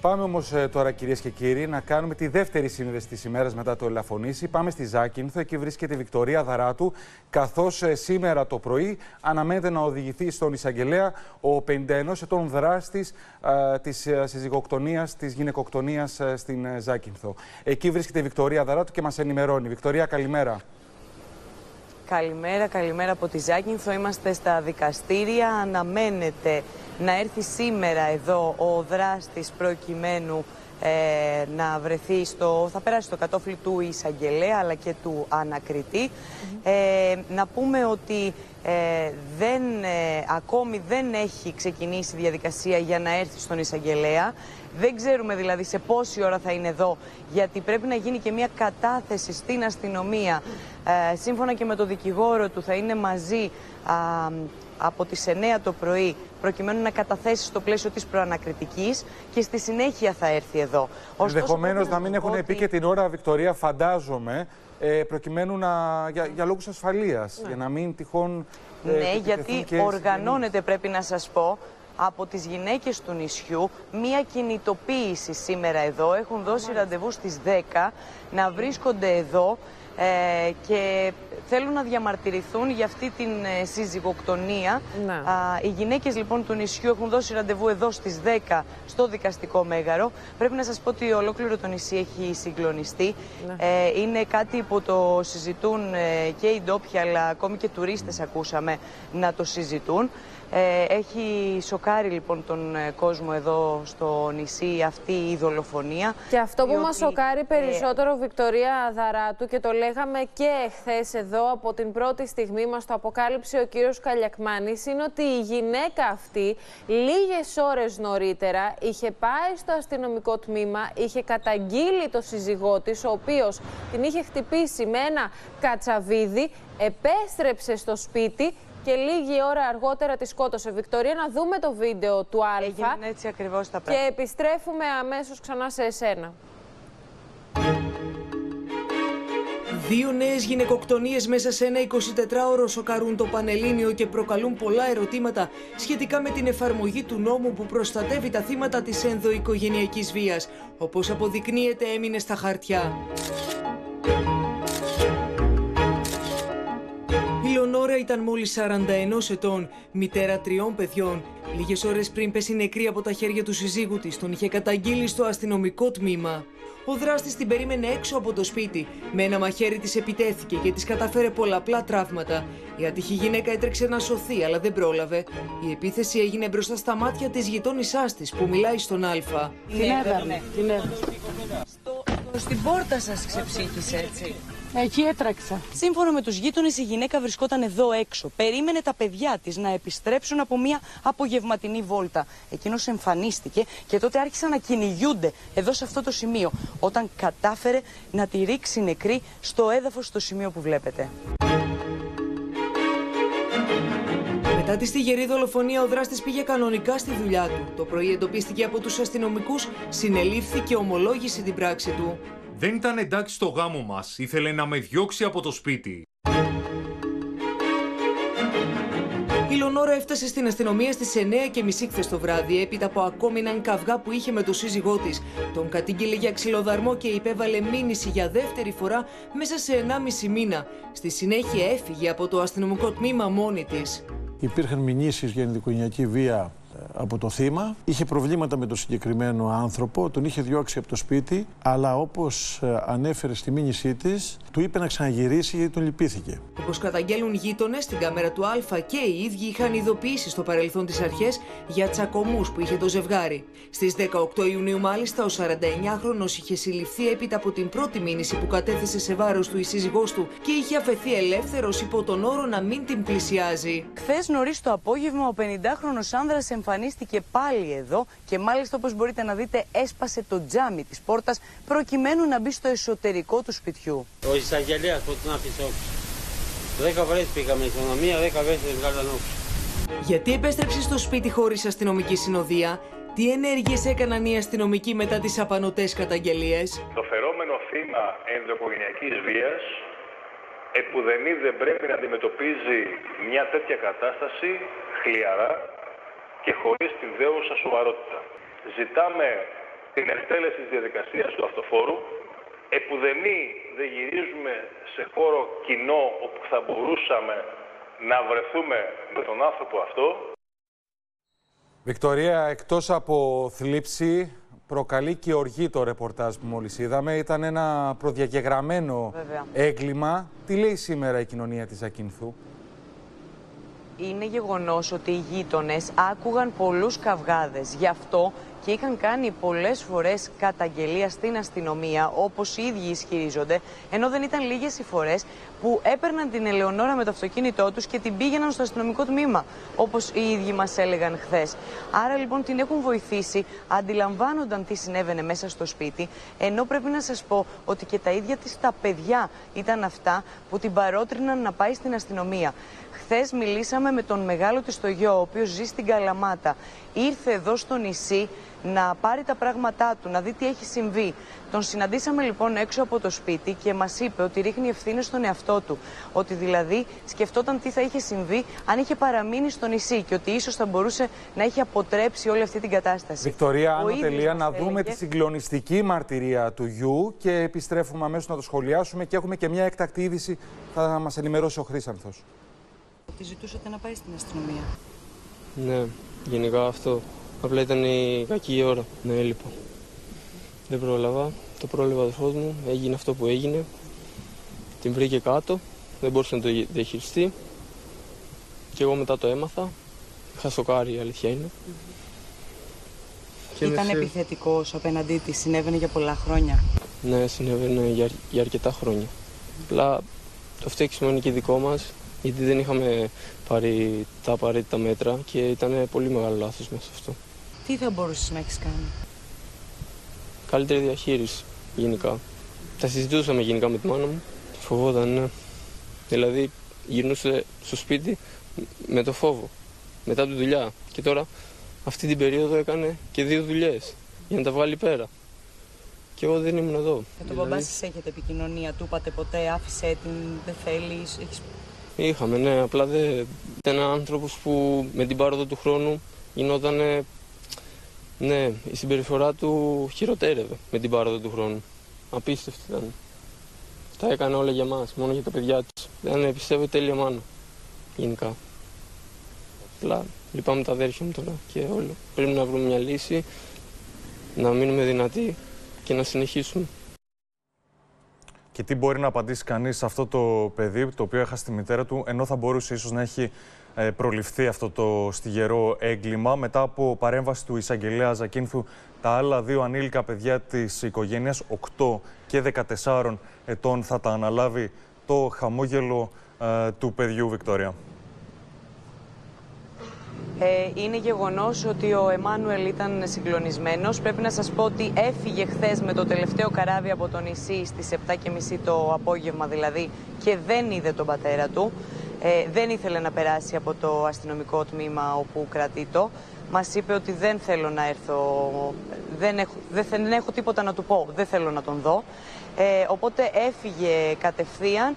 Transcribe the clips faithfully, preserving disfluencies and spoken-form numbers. Πάμε όμως τώρα, κυρίες και κύριοι, να κάνουμε τη δεύτερη σύνδεση της ημέρας μετά το Ελαφωνήσι. Πάμε στη Ζάκυνθο, εκεί βρίσκεται η Βικτωρία Δαράτου, καθώς σήμερα το πρωί αναμένεται να οδηγηθεί στον εισαγγελέα ο πενήντα ενός ετών δράστης της συζυγοκτονίας, της γυναικοκτονίας στην Ζάκυνθο. Εκεί βρίσκεται η Βικτωρία Δαράτου και μας ενημερώνει. Βικτωρία, καλημέρα. Καλημέρα, καλημέρα από τη Ζάκυνθο. Είμαστε στα δικαστήρια. Αναμένεται να έρθει σήμερα εδώ ο δράστης προκειμένου ε, να βρεθεί στο, θα περάσει στο κατόφλι του εισαγγελέα αλλά και του ανακριτή. Mm-hmm. ε, να πούμε ότι ε, δεν, ε, ακόμη δεν έχει ξεκινήσει η διαδικασία για να έρθει στον εισαγγελέα. Δεν ξέρουμε δηλαδή σε πόση ώρα θα είναι εδώ, γιατί πρέπει να γίνει και μια κατάθεση στην αστυνομία. Ε, σύμφωνα και με τον δικηγόρο του θα είναι μαζί α, από τις εννέα το πρωί, προκειμένου να καταθέσει στο πλαίσιο της προανακριτικής και στη συνέχεια θα έρθει εδώ. Ενδεχομένως να μην έχουν ότι... πει και την ώρα, Βικτωρία, φαντάζομαι, ε, προκειμένου να, για, για λόγους ασφαλείας, ναι. για να μην τυχόν... Ε, ναι, γιατί οργανώνεται, πρέπει να σας πω, από τις γυναίκες του νησιού μία κινητοποίηση σήμερα εδώ. Έχουν δώσει Μάλιστα. ραντεβού στις δέκα να βρίσκονται εδώ ε, και θέλουν να διαμαρτυρηθούν για αυτή την ε, σύζυγοκτονία. Ναι. Α, οι γυναίκες λοιπόν του νησιού έχουν δώσει ραντεβού εδώ στις δέκα στο δικαστικό μέγαρο. Πρέπει να σας πω ότι ολόκληρο το νησί έχει συγκλονιστεί. Ναι. Ε, είναι κάτι που το συζητούν ε, και οι ντόπιοι, αλλά ακόμη και τουρίστες ακούσαμε να το συζητούν. Έχει σοκάρει λοιπόν τον κόσμο εδώ στο νησί αυτή η δολοφονία. Και αυτό που διότι... μας σοκάρει περισσότερο, ε... Βικτωρία Δαράτου, και το λέγαμε και χθες εδώ από την πρώτη στιγμή, μας το αποκάλυψε ο κύριος Καλιακμάνης, είναι ότι η γυναίκα αυτή λίγες ώρες νωρίτερα είχε πάει στο αστυνομικό τμήμα, είχε καταγγείλει το σύζυγό της, ο οποίος την είχε χτυπήσει με ένα κατσαβίδι, επέστρεψε στο σπίτι και λίγη ώρα αργότερα τη σκότωσε. Βικτωρία, να δούμε το βίντεο του Α. Έγιναν έτσι ακριβώς τα πράγματα. Και επιστρέφουμε αμέσως ξανά σε εσένα. Δύο νέες γυναικοκτονίες μέσα σε ένα εικοσιτετράωρο σοκαρούν το Πανελλήνιο και προκαλούν πολλά ερωτήματα σχετικά με την εφαρμογή του νόμου που προστατεύει τα θύματα της ενδοοικογενειακής βίας. Όπως αποδεικνύεται, έμεινε στα χαρτιά. Η Ελεονόρα ήταν μόλις σαράντα ενός ετών, μητέρα τριών παιδιών. Λίγες ώρες πριν πέσει νεκρή από τα χέρια του συζύγου της, τον είχε καταγγείλει στο αστυνομικό τμήμα. Ο δράστης την περίμενε έξω από το σπίτι. Με ένα μαχαίρι της επιτέθηκε και της κατάφερε πολλαπλά τραύματα. Η άτυχη γυναίκα έτρεξε να σωθεί, αλλά δεν πρόλαβε. Η επίθεση έγινε μπροστά στα μάτια της γειτόνισσάς της, που μιλάει στον Α. Την έβαλε. Στην πόρτα σας ξεψύχησε, έτσι. Εκεί έτρεξα. Σύμφωνα με τους γείτονες, η γυναίκα βρισκόταν εδώ έξω. Περίμενε τα παιδιά της να επιστρέψουν από μια απογευματινή βόλτα. Εκείνος εμφανίστηκε και τότε άρχισαν να κυνηγούνται εδώ σε αυτό το σημείο, όταν κατάφερε να τη ρίξει νεκρή στο έδαφος, στο σημείο που βλέπετε. Μετά τη στιγερή δολοφονία, ο δράστης πήγε κανονικά στη δουλειά του. Το πρωί εντοπίστηκε από τους αστυνομικούς, συνελήφθη και ομολόγησε την πράξη του. Δεν ήταν εντάξει στο γάμο μας, ήθελε να με διώξει από το σπίτι. Η Ελεονόρα έφτασε στην αστυνομία στις εννέα και μισή χθες το βράδυ, έπειτα από ακόμη έναν καυγά που είχε με τον σύζυγό της. Τον κατήγγειλε για ξυλοδαρμό και υπέβαλε μήνυση για δεύτερη φορά μέσα σε ενάμιση μήνα. Στη συνέχεια έφυγε από το αστυνομικό τμήμα μόνη της. Υπήρχαν μηνύσεις για ενδοοικογενειακή βία από το θύμα. Είχε προβλήματα με τον συγκεκριμένο άνθρωπο, τον είχε διώξει από το σπίτι, αλλά όπως ανέφερε στη μήνυσή της, του είπε να ξαναγυρίσει γιατί τον λυπήθηκε. Όπως καταγγέλουν γείτονες, στην κάμερα του Α και οι ίδιοι είχαν ειδοποιήσει στο παρελθόν τις αρχές για τσακωμούς που είχε το ζευγάρι. Στις δεκαοκτώ Ιουνίου, μάλιστα, ο σαρανταεννιάχρονος είχε συλληφθεί έπειτα από την πρώτη μήνυση που κατέθεσε σε βάρος του η σύζυγός του και είχε αφαιθεί ελεύθερος υπό τον όρο να μην την πλησιάζει. Χθες νωρίς το απόγευμα, ο πενηντάχρονος άνδρας εμφανίστηκε πάλι εδώ και μάλιστα, όπως μπορείτε να δείτε, έσπασε το τζάμι της πόρτας προκειμένου να μπει στο εσωτερικό του σπιτιού. Ο εισαγγελέας που την άφησε όξι. Δέκα φορές πήγαμε στην αστυνομία, δέκα φορές την βγάλαν όξι. Γιατί επέστρεψε στο σπίτι χωρίς αστυνομική συνοδεία? Τι ενέργειες έκαναν οι αστυνομικοί μετά τις απανωτές καταγγελίες? Το φερόμενο θύμα ενδοοικογενειακής βίας επουδενή δεν πρέπει να αντιμετωπίζει μια τέτοια κατάσταση χλιαρά και χωρίς την δέουσα σοβαρότητα. ζητάμε την εκτέλεση της διαδικασίας του αυτοφόρου, επουδενή δεν γυρίζουμε σε χώρο κοινό όπου θα μπορούσαμε να βρεθούμε με τον άνθρωπο αυτό. Βικτωρία, εκτός από θλίψη, προκαλεί και οργή το ρεπορτάζ που μόλις είδαμε. Ήταν ένα προδιαγεγραμμένο Βέβαια. έγκλημα. Τι λέει σήμερα η κοινωνία της Ζακυνθού? Είναι γεγονός ότι οι γείτονες άκουγαν πολλούς καυγάδες. Γι' αυτό και είχαν κάνει πολλές φορές καταγγελία στην αστυνομία, όπως οι ίδιοι ισχυρίζονται, ενώ δεν ήταν λίγες οι φορές που έπαιρναν την Ελεονόρα με το αυτοκίνητό τους και την πήγαιναν στο αστυνομικό τμήμα, όπως οι ίδιοι μας έλεγαν χθες. Άρα λοιπόν την έχουν βοηθήσει, αντιλαμβάνονταν τι συνέβαινε μέσα στο σπίτι, ενώ πρέπει να σας πω ότι και τα ίδια της τα παιδιά ήταν αυτά που την παρότριναν να πάει στην αστυνομία. Χθες μιλήσαμε με τον μεγάλο της το γιο, ο οποίος ζει στην Καλαμάτα. Ήρθε εδώ στο νησί να πάρει τα πράγματά του, να δει τι έχει συμβεί. Τον συναντήσαμε λοιπόν έξω από το σπίτι και μας είπε ότι ρίχνει ευθύνες στον εαυτό του. Ότι δηλαδή σκεφτόταν τι θα είχε συμβεί αν είχε παραμείνει στο νησί και ότι ίσως θα μπορούσε να είχε αποτρέψει όλη αυτή την κατάσταση. Βικτωρία, άνω τελεία, να έλεγε... δούμε τη συγκλονιστική μαρτυρία του γιου και επιστρέφουμε αμέσως να το σχολιάσουμε και έχουμε και μια έκτακτη είδηση. Θα μας ενημερώσει ο Χρήσανθος. Τη ζητούσατε να πάει στην αστυνομία? Ναι, γενικά αυτό. Απλά ήταν η κακή ώρα. Ναι, λοιπόν. Δεν πρόλαβα. Το πρόλαβα ο αδερφός μου. Έγινε αυτό που έγινε. Την βρήκε κάτω. Δεν μπορούσε να το διαχειριστεί. Και εγώ μετά το έμαθα. Είχα σοκάρει, η αλήθεια είναι. Mm-hmm. Ήταν σε... επιθετικός απέναντί της. Συνέβαινε για πολλά χρόνια. Ναι, συνέβαινε για, αρ... για αρκετά χρόνια. Mm-hmm. Απλά το φταίξιμο είναι και δικό μας. Γιατί δεν είχαμε πάρει τα απαραίτητα μέτρα και ήταν πολύ μεγάλο λάθος μέσα σε αυτό. Τι θα μπορούσες να έχεις κάνει? Καλύτερη διαχείριση, γενικά. Τα συζητούσαμε γενικά με τη μάνα μου. Φοβόταν, ναι. Δηλαδή γυρνούσε στο σπίτι με το φόβο, μετά από τη δουλειά. Και τώρα αυτή την περίοδο έκανε και δύο δουλειές για να τα βγάλει πέρα. Και εγώ δεν ήμουν εδώ. Με τον μπαμπά σας έχετε επικοινωνία? Του είπατε ποτέ άφησε την, δεν θέλει? Έχεις... Είχαμε, ναι, απλά δεν ήταν άνθρωπος που με την πάροδο του χρόνου γινόταν, ναι, η συμπεριφορά του χειροτέρευε με την πάροδο του χρόνου. Απίστευτη ήταν. Τα έκανε όλα για μας, μόνο για τα παιδιά της. Δεν πιστεύω τέλεια μάνα, γενικά. Απλά λυπάμαι τα αδέρφια μου τώρα και όλο. Πρέπει να βρούμε μια λύση, να μείνουμε δυνατοί και να συνεχίσουμε. Και τι μπορεί να απαντήσει κανείς σε αυτό το παιδί, το οποίο έχασε τη μητέρα του, ενώ θα μπορούσε ίσως να έχει προληφθεί αυτό το στιγερό έγκλημα. Μετά από παρέμβαση του εισαγγελέα Ζακύνθου, τα άλλα δύο ανήλικα παιδιά της οικογένειας, οκτώ και δεκατεσσάρων ετών, θα τα αναλάβει το χαμόγελο ε, του παιδιού, Βικτωρία. Είναι γεγονός ότι ο Εμάνουελ ήταν συγκλονισμένος. Πρέπει να σας πω ότι έφυγε χθες με το τελευταίο καράβι από το νησί στις επτά και μισή το απόγευμα δηλαδή και δεν είδε τον πατέρα του. Ε, δεν ήθελε να περάσει από το αστυνομικό τμήμα όπου κρατεί το. Μας είπε ότι δεν θέλω να έρθω, δεν έχω, δεν έχω τίποτα να του πω, δεν θέλω να τον δω. Ε, οπότε έφυγε κατευθείαν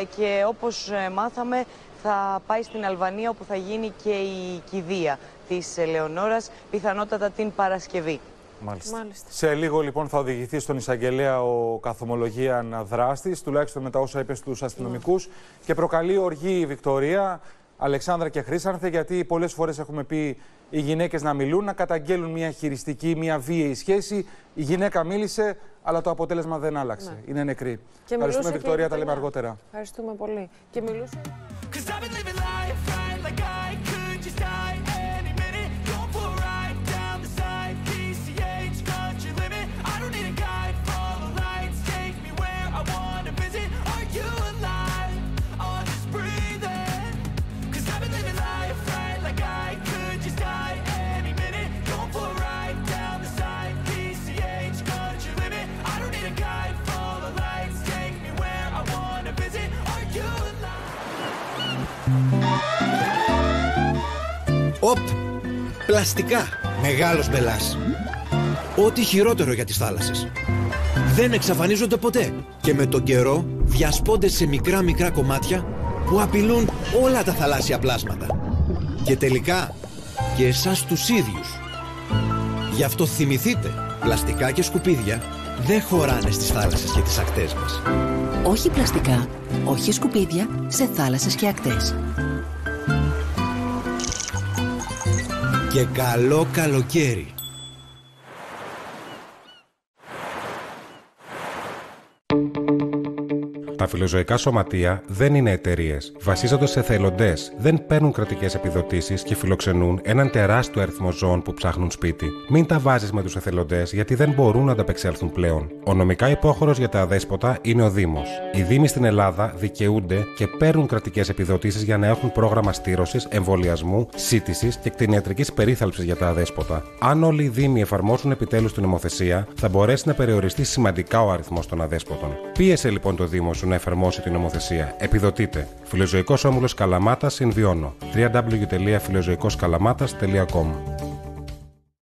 ε, και όπως μάθαμε θα πάει στην Αλβανία όπου θα γίνει και η κηδεία της Ελεονόρας, πιθανότατα την Παρασκευή. Μάλιστα. Μάλιστα. Σε λίγο λοιπόν θα οδηγηθεί στον εισαγγελέα ο καθομολογίαν δράστης, τουλάχιστον μετά όσα είπε στους αστυνομικούς, mm. και προκαλεί οργή η Βικτωρία, Αλεξάνδρα και Χρήσανθε, γιατί πολλές φορές έχουμε πει οι γυναίκες να μιλούν, να καταγγέλουν μια χειριστική, μια βίαιη σχέση. Η γυναίκα μίλησε, αλλά το αποτέλεσμα δεν άλλαξε. Ναι. Είναι νεκρή. Και ευχαριστούμε, και Βικτωρία, τα λέμε αργότερα. Ευχαριστούμε πολύ. Και μιλούσε... Οπ, πλαστικά, μεγάλος μπελάς. Ό,τι χειρότερο για τις θάλασσες. Δεν εξαφανίζονται ποτέ και με τον καιρό διασπώνται σε μικρά μικρά κομμάτια που απειλούν όλα τα θαλάσσια πλάσματα. Και τελικά και εσάς τους ίδιους. Γι' αυτό θυμηθείτε, πλαστικά και σκουπίδια δεν χωράνε στις θάλασσες και τις ακτές μας. Όχι πλαστικά, όχι σκουπίδια σε θάλασσες και ακτές. Και καλό καλοκαίρι. Τα φιλοζωικά σωματεία δεν είναι εταιρείες. Βασίζονται σε θελοντές, δεν παίρνουν κρατικές επιδοτήσεις και φιλοξενούν έναν τεράστιο αριθμό ζώων που ψάχνουν σπίτι. Μην τα βάζεις με τους εθελοντές, γιατί δεν μπορούν να ανταπεξέλθουν πλέον. Ο νομικά υπόχωρος για τα αδέσποτα είναι ο Δήμος. Οι Δήμοι στην Ελλάδα δικαιούνται και παίρνουν κρατικές επιδοτήσεις για να έχουν πρόγραμμα στήρωσης, εμβολιασμού, σύτησης και κτηνιατρικής περίθαλψης για τα αδέσποτα. Αν όλοι οι Δήμοι εφαρμόσουν επιτέλους την νομοθεσία, θα μπορέσει να περιοριστεί σημαντικά ο αριθμός των αδέσποτων. Πίεσε λοιπόν το Δήμο σου να εφαρμόσει την νομοθεσία. Επιδοτείτε. Φιλοζωικός Όμιλος Καλαμάτα, συμβιώνω. double-u double-u double-u τελεία φιλοζωικός καλαμάτας τελεία com